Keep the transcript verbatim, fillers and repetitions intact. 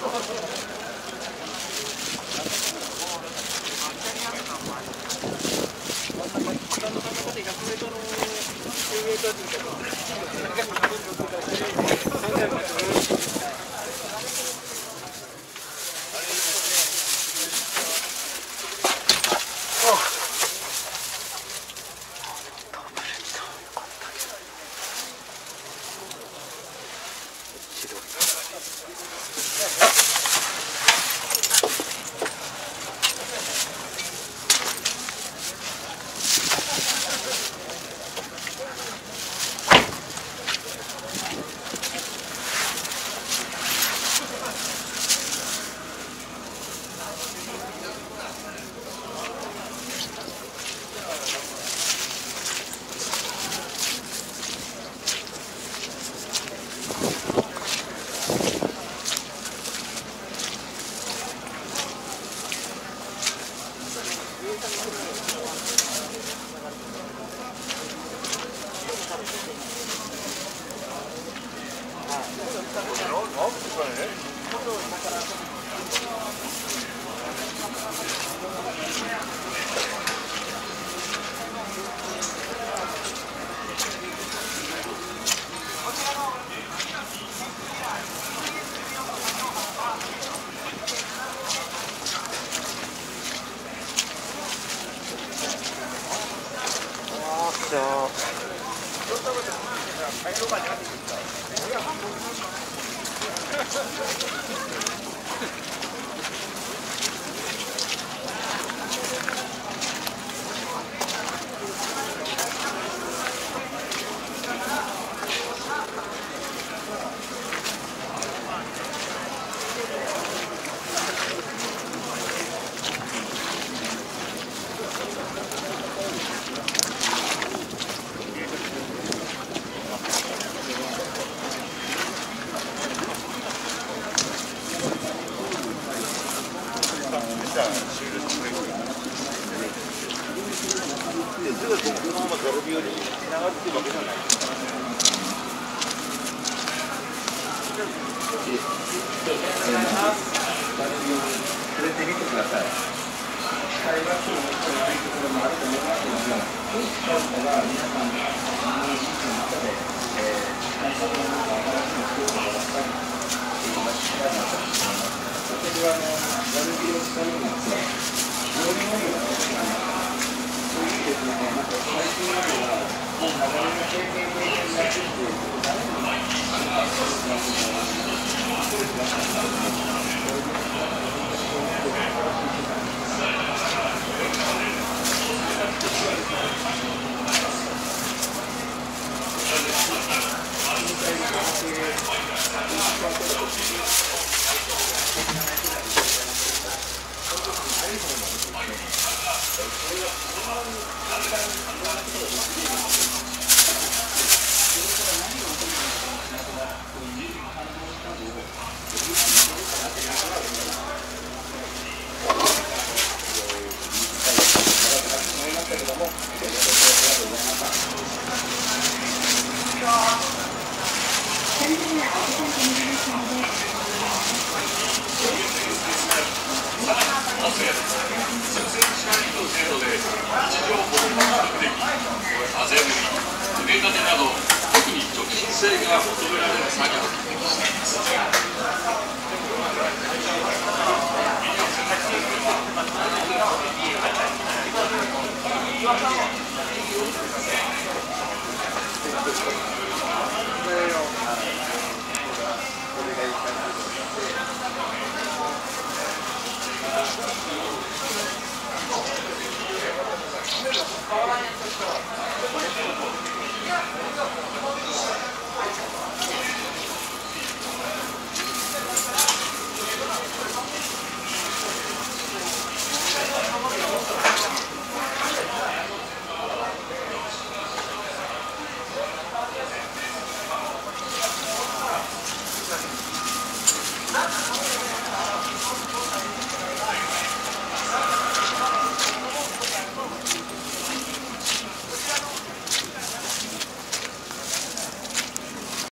特に直進性が求められる作業をしています。